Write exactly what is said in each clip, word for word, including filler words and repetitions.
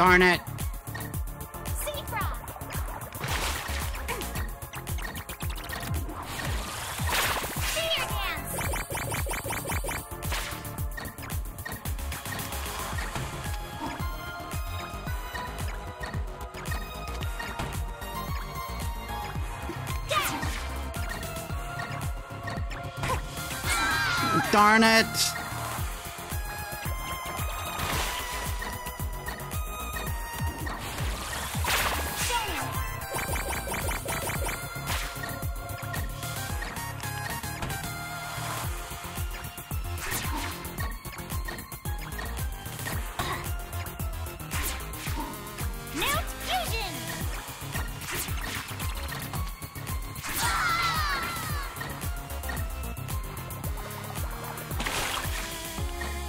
Darn it! Sea frog. Fear dance. Darn it!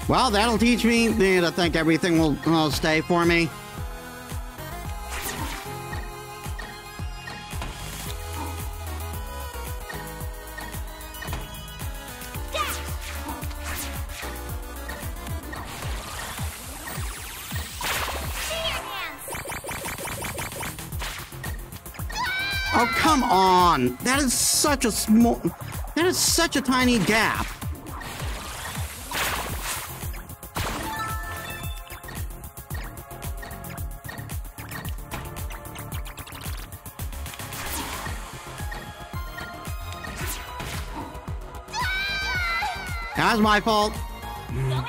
Well, that'll teach me to think everything will, will stay for me. Oh, come on! That is such a small... That is such a tiny gap. That's my fault. Going down.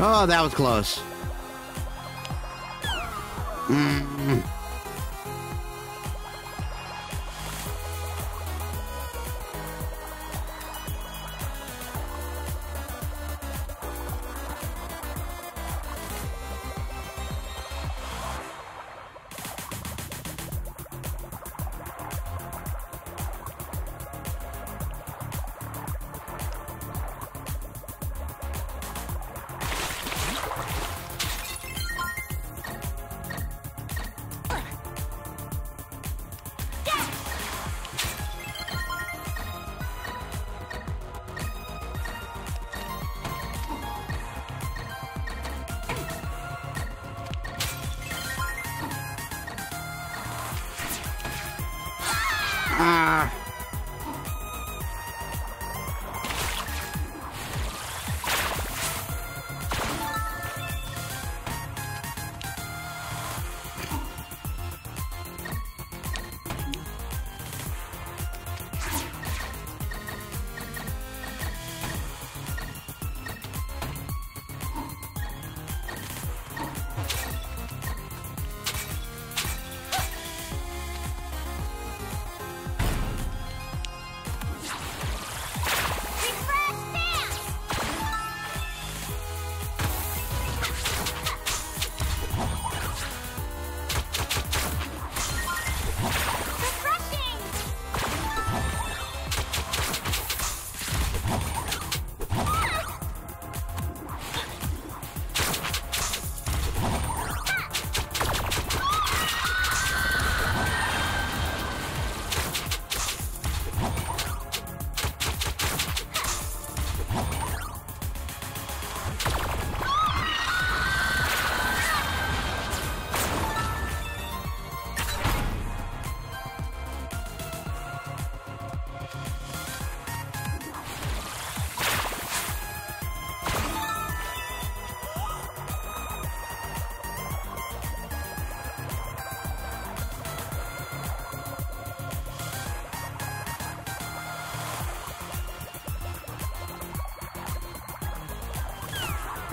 Oh, that was close. Mm-hmm. Ah.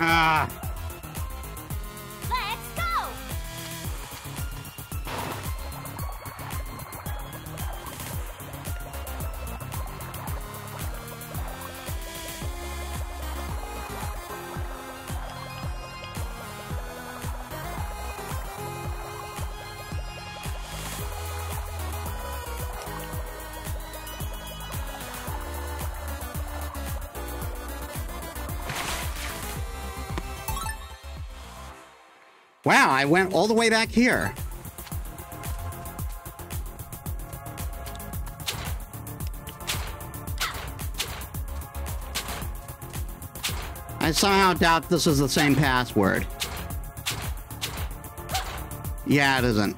Ah. Let's go. Wow, I went all the way back here. I somehow doubt this is the same password. Yeah, it isn't.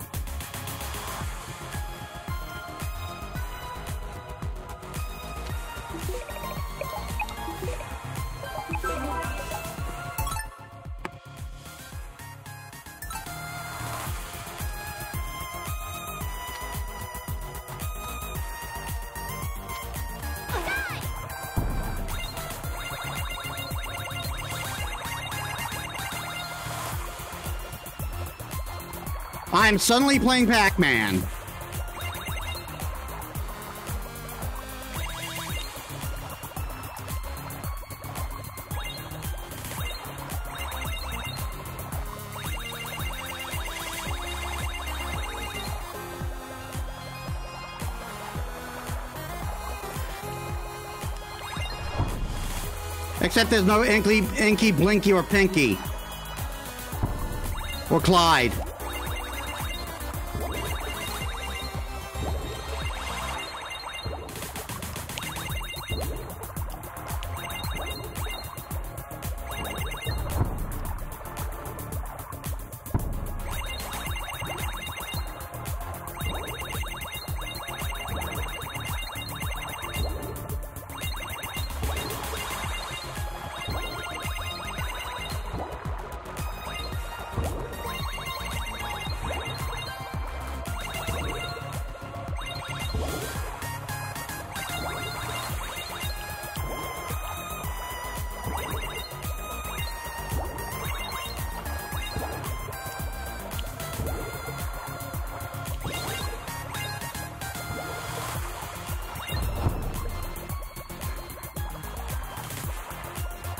I'm suddenly playing Pac-Man. Except there's no Inky, Inky, Blinky, or Pinky. Or Clyde.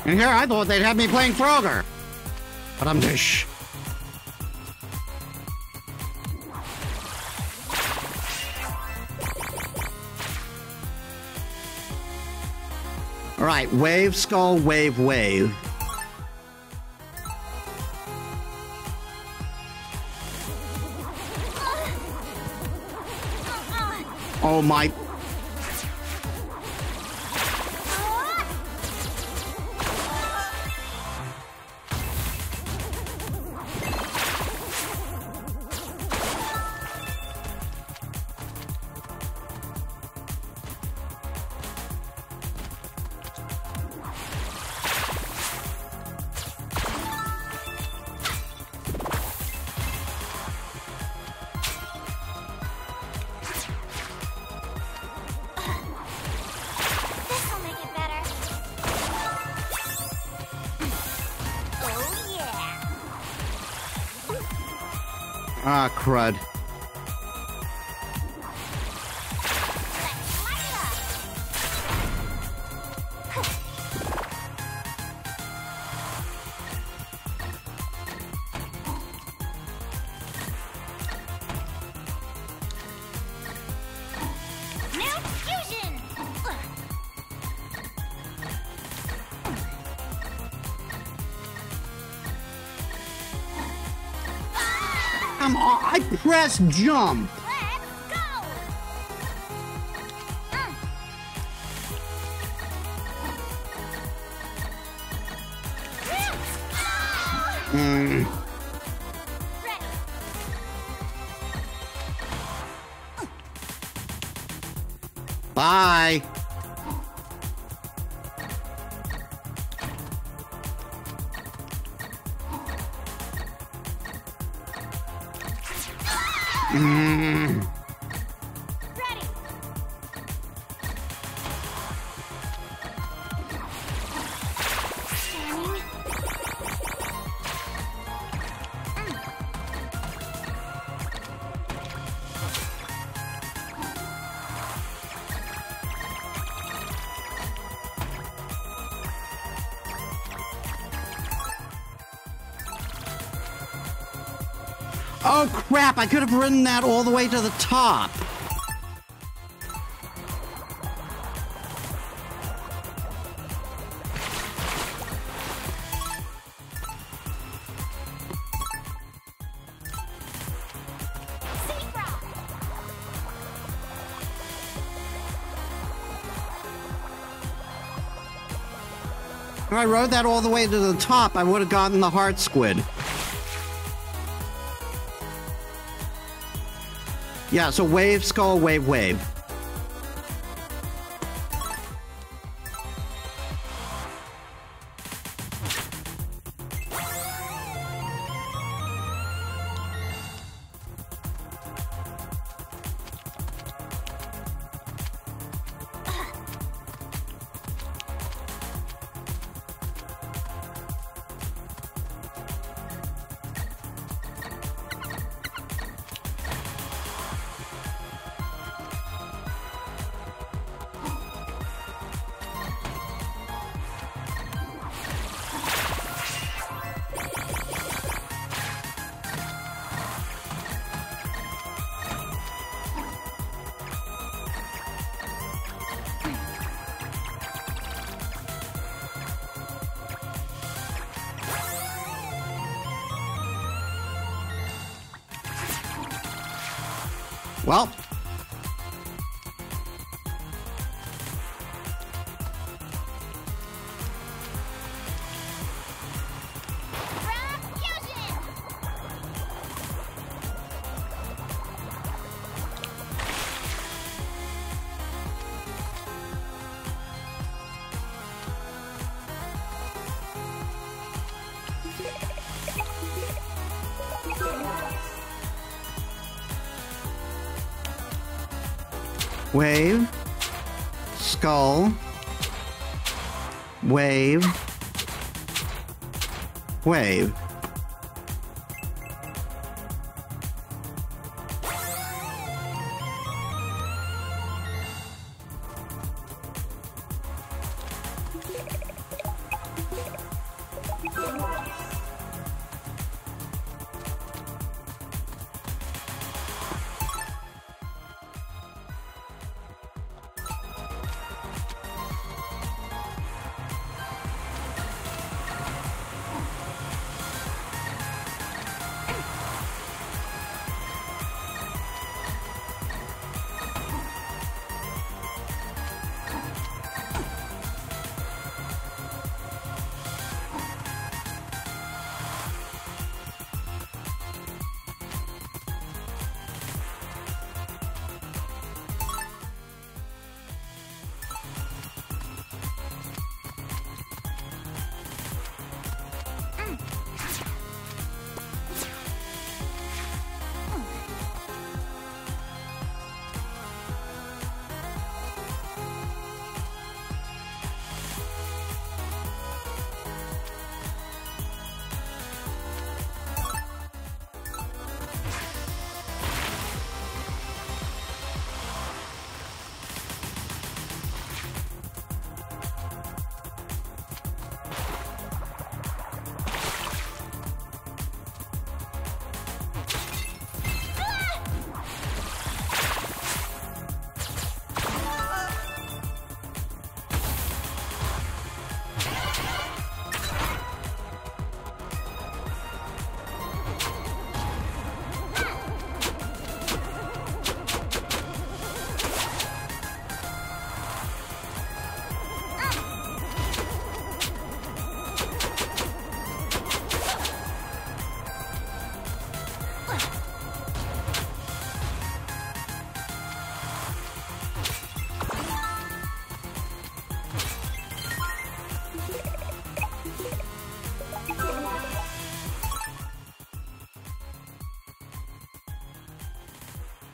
And here I thought they'd have me playing Frogger, but I'm dish. All right, wave, skull, wave, wave. Oh my. Ah, crud. I press jump. Let's go. Mm. Oh. Mm. Ready. Bye. Mm. Ready. Standing. Oh, crap! I could have ridden that all the way to the top. If I rode that all the way to the top, I would have gotten the heart squid. Yeah, so wave, skull, wave, wave. Well, wave, skull, wave, wave.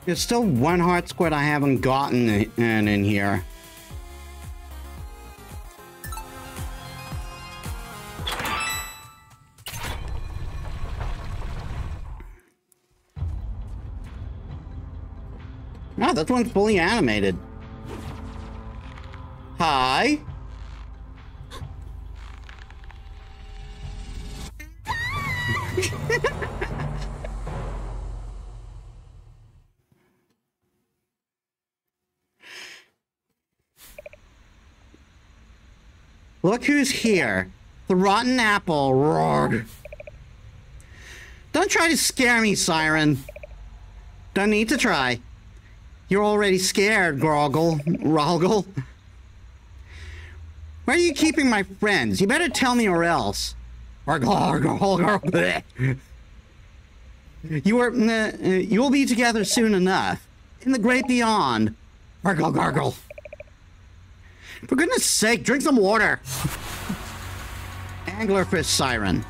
There's still one heart squid I haven't gotten in, in here. No, that one's fully animated. Hi. Look who's here. The rotten apple. Roar. Don't try to scare me, Siren. Don't need to try. You're already scared, Groggle. Roggle. Where are you keeping my friends? You better tell me or else. You are, uh, you will be together soon enough. In the great beyond. Gargle, gargle. For goodness sake, drink some water. Anglerfish Siren.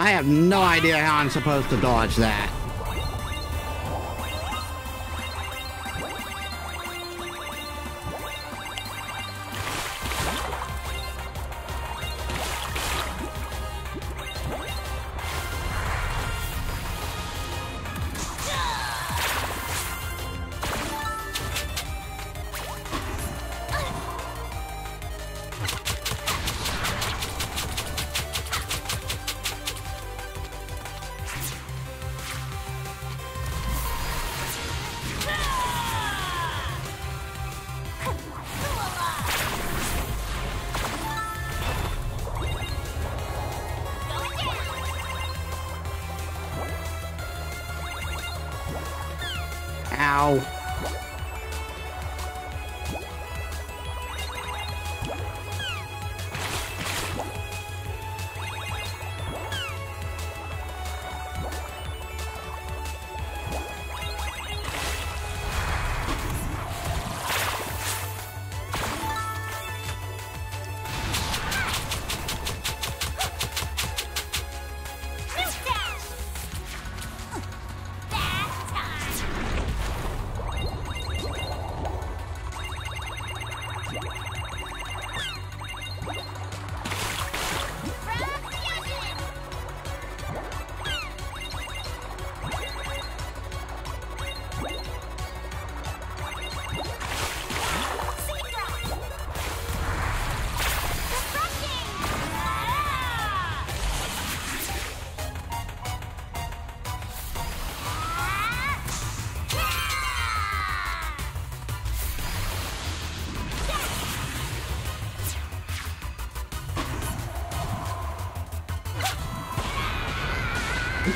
I have no idea how I'm supposed to dodge that.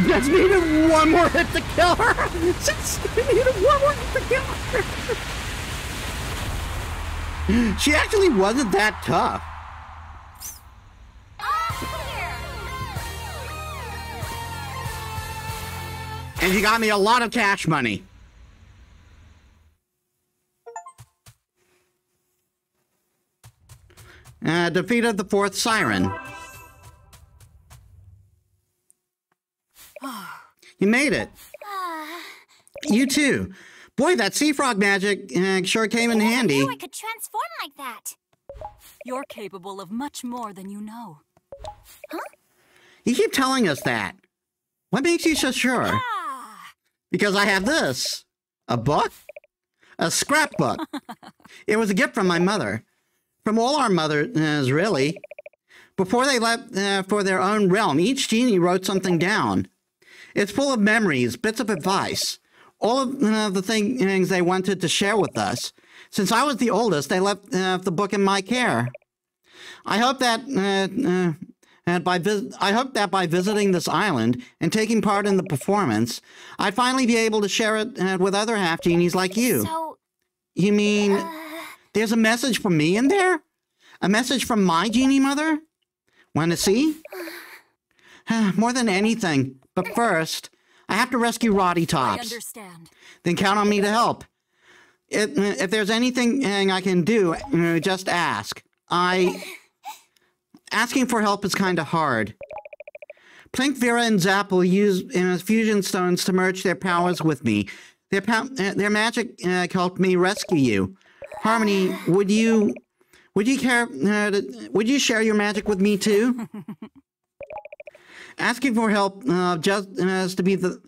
Just needed one more hit to kill her. Just needed one more hit to kill her. She actually wasn't that tough. And you got me a lot of cash money. Uh, defeat of the fourth siren. You made it. You too. Boy, that sea frog magic uh, sure came in handy. I didn't know I could transform like that. You're capable of much more than you know. Huh? You keep telling us that. What makes you so sure? Ah. Because I have this, a book, a scrapbook. It was a gift from my mother, from all our mothers, really. Before they left uh, for their own realm, each genie wrote something down. It's full of memories, bits of advice, all of uh, the things they wanted to share with us. Since I was the oldest, they left uh, the book in my care. I hope that uh, uh, And by vis I hope that by visiting this island and taking part in the performance, I'd finally be able to share it uh, with other half-genies like you. So, you mean, uh... there's a message for me in there? A message from my genie mother? Want to see? More than anything, but first, I have to rescue Rotty Tops. I understand. Then count on me to help. It, if there's anything I can do, uh, just ask. I... Asking for help is kind of hard. Plank, Vera, and Zapple use uh, fusion stones to merge their powers with me. Their, pow uh, their magic uh, helped me rescue you. Harmony, would you, would you care? Uh, to, would you share your magic with me too? Asking for help uh, just uh, to be the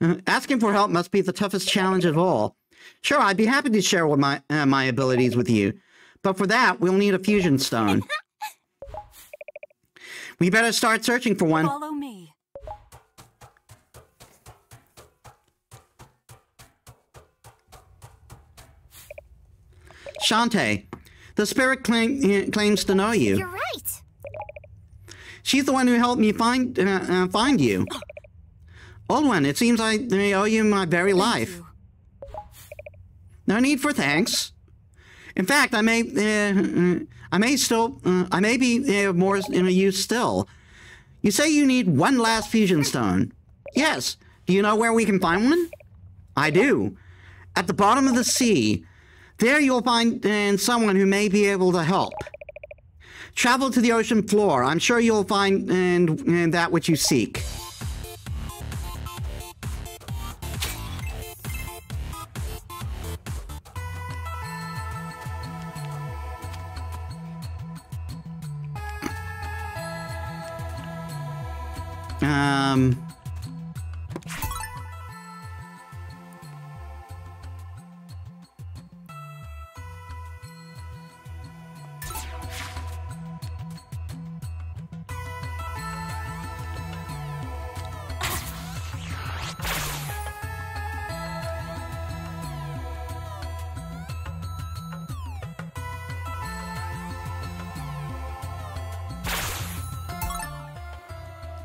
uh, asking for help must be the toughest challenge of all. Sure, I'd be happy to share with my uh, my abilities with you, but for that we'll need a fusion stone. We better start searching for one. Follow me. Shantae, the spirit claim, uh, claims to know you. You're right. She's the one who helped me find uh, uh, find you. Old one, it seems I owe you my very Thank life. You. No need for thanks. In fact, I may, uh, I may still, uh, I may be uh, more in use still. You say you need one last fusion stone. Yes. Do you know where we can find one? I do. At the bottom of the sea. There you'll find uh, someone who may be able to help. Travel to the ocean floor. I'm sure you'll find uh, uh, that which you seek. Um,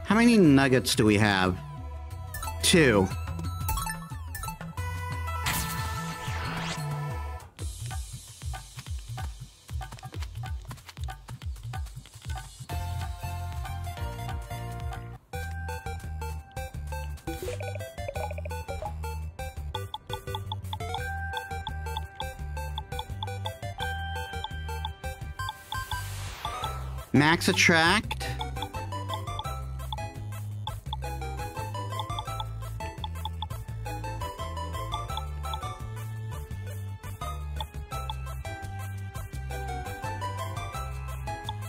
How many nuggets do we have? Two. Max attract.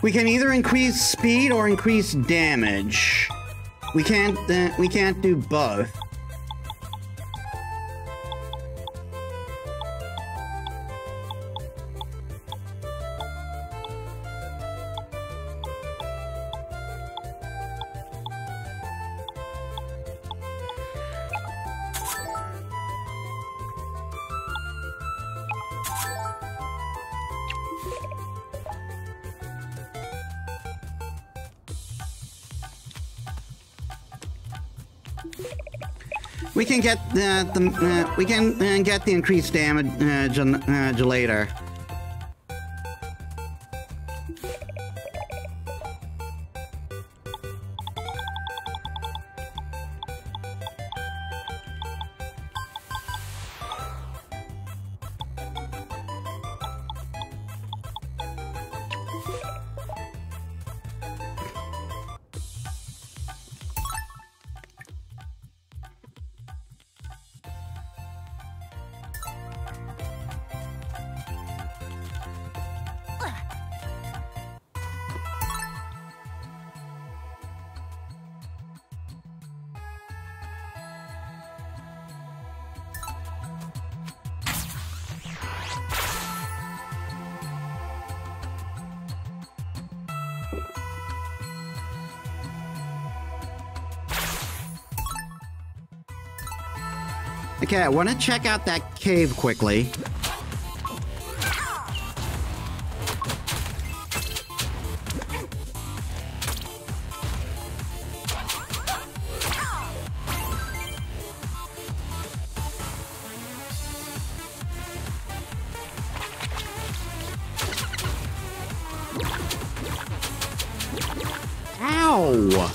We can either increase speed or increase damage. We can't. Uh, we can't do both. We can get uh, the uh, we can uh, get the increased damage uh, gen uh, Gelator. Okay, I want to check out that cave quickly. Ow!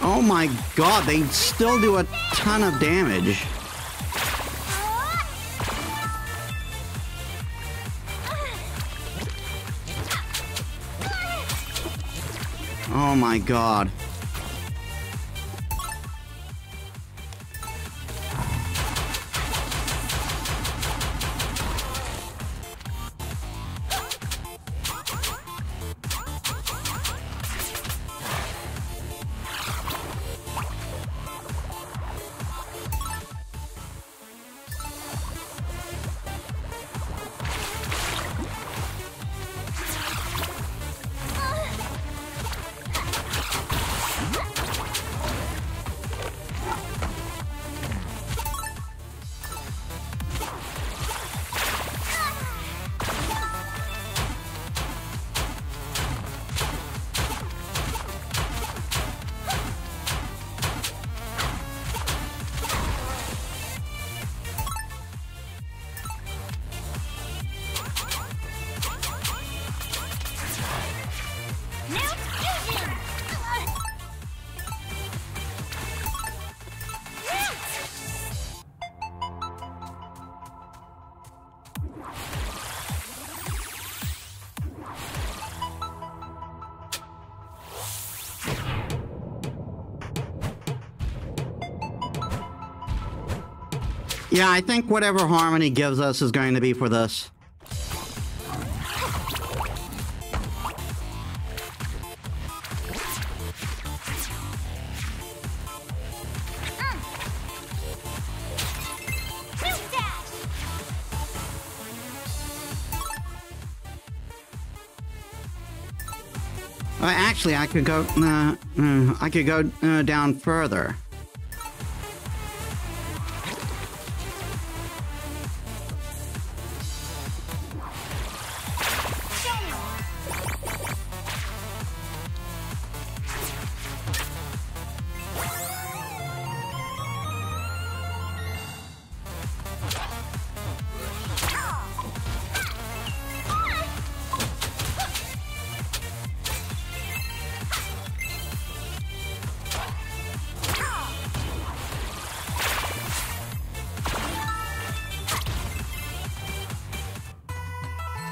Oh my god, they still do a ton of damage. Oh my god. Yeah, I think whatever Harmony gives us is going to be for this. Uh, actually, I could go. Uh, I could go uh, down further.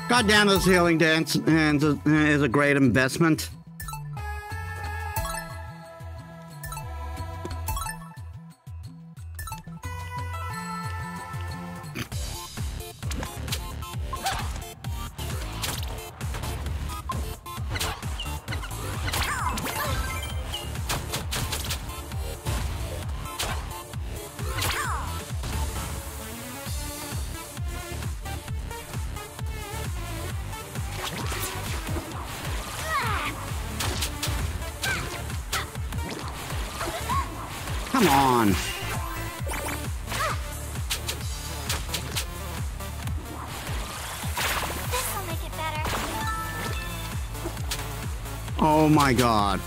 God damn, this healing dance is a great investment. Come on. Oh my god.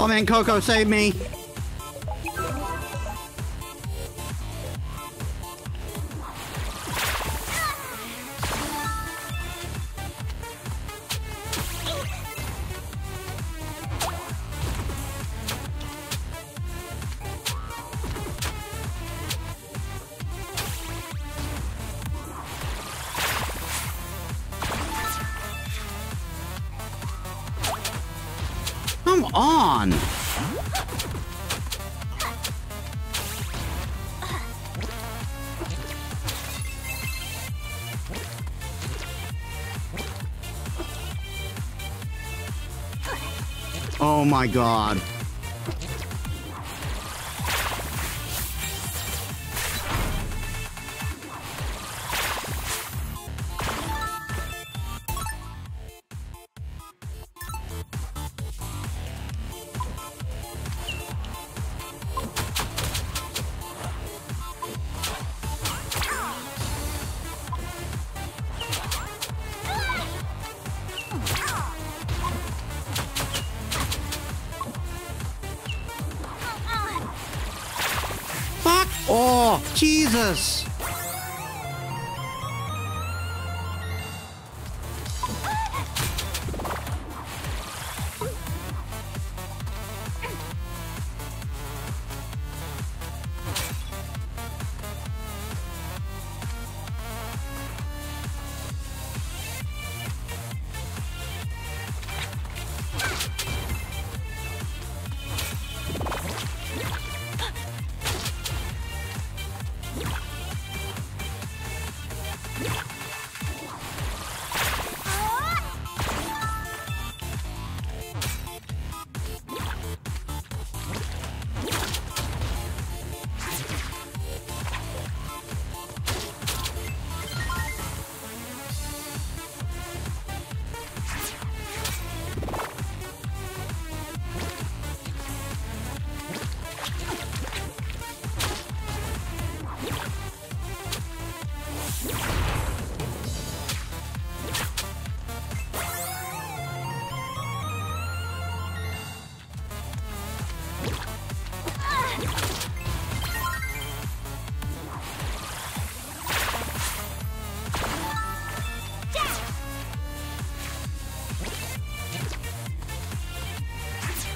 Oh man, Coco, save me! Come on! Oh my god. Oh, Jesus!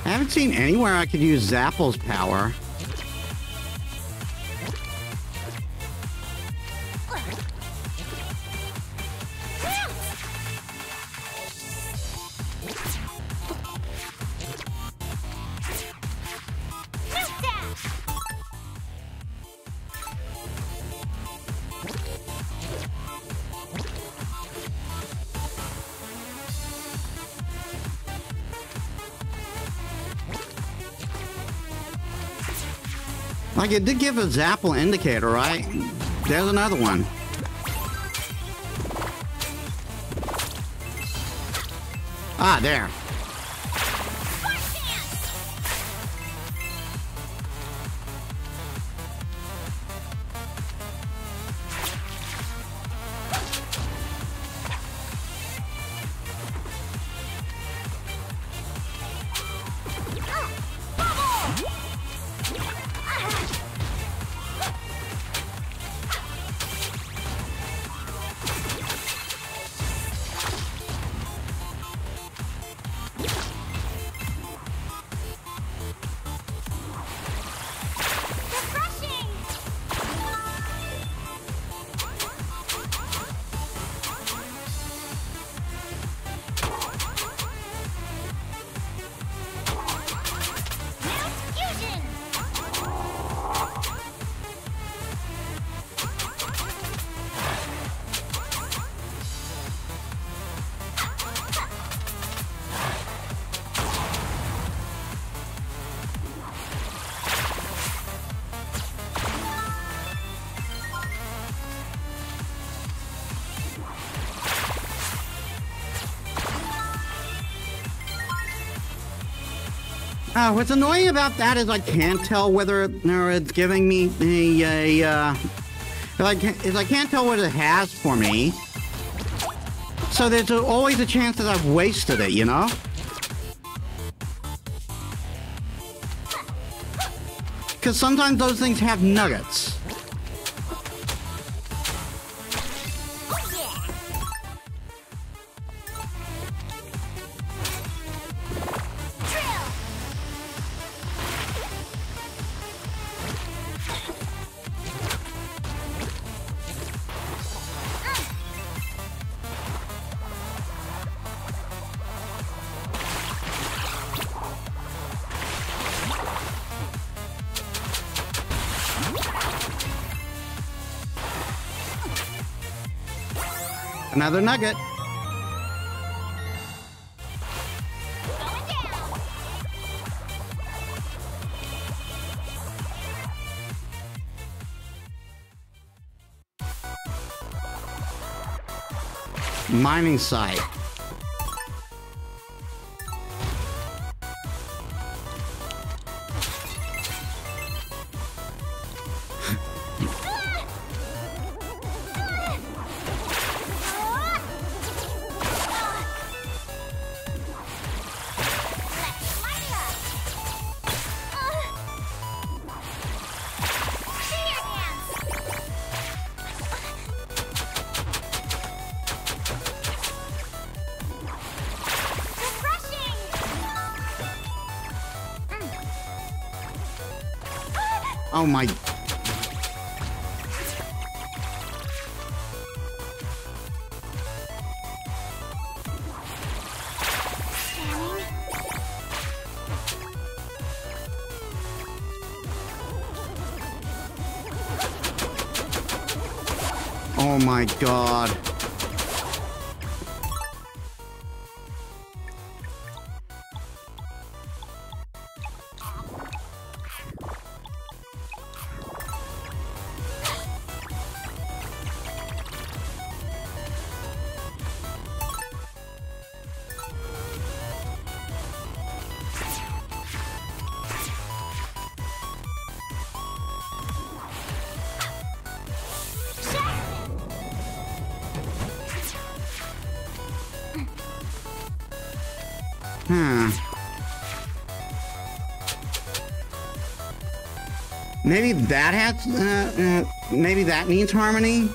I haven't seen anywhere I could use Zapple's power. Like, it did give a Zapple indicator, right? There's another one. Ah, there. Uh, what's annoying about that is I can't tell whether you know, it's giving me a, a uh, if I, can't, if I can't tell what it has for me. So there's always a chance that I've wasted it, you know? Because sometimes those things have nuggets. Another nugget. Mining site. Oh my. Oh my God. Hmm. Maybe that has, uh, uh, maybe that means Harmony?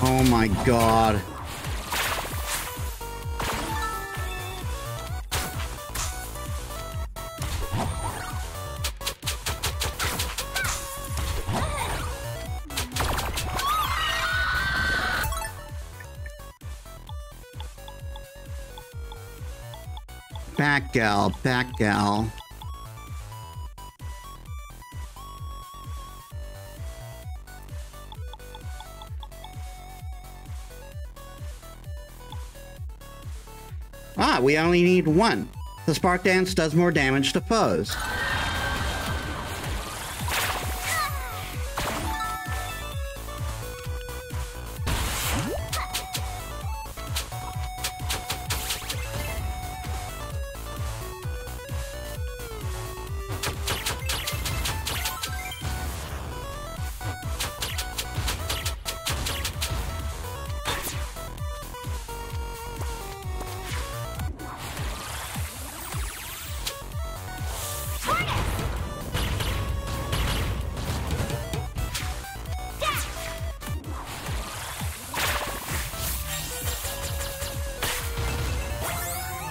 Oh my God. Back gal, back gal. Ah, we only need one. The spark dance does more damage to foes.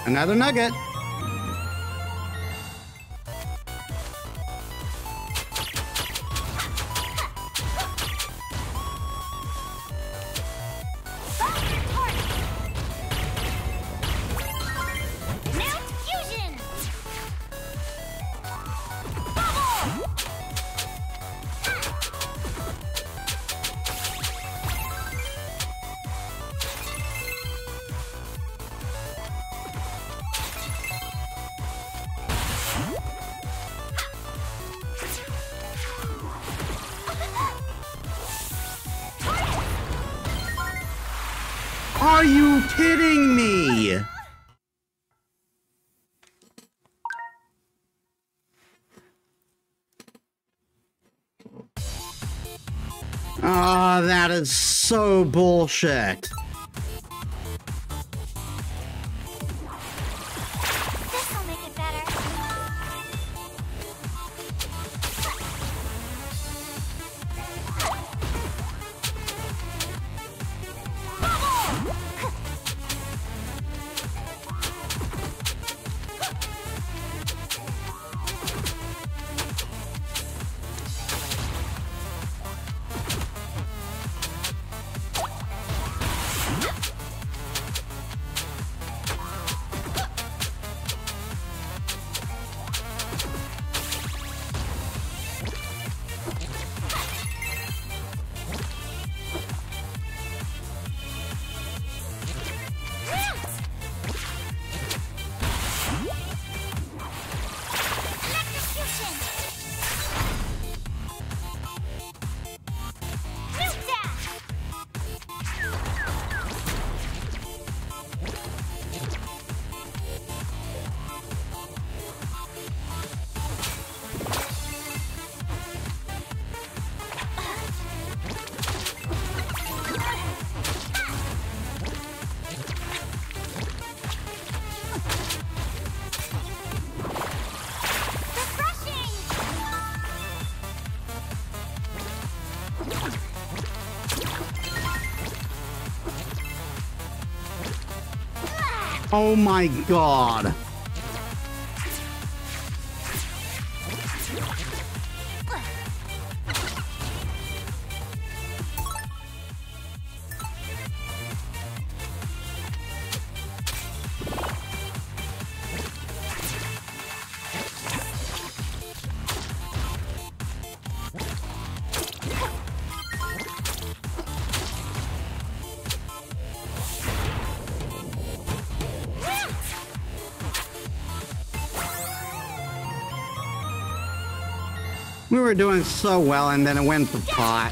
Another nugget. Are you kidding me? Ah, oh, that is so bullshit. This'll make it better. Oh my God. We were doing so well, and then it went to pot.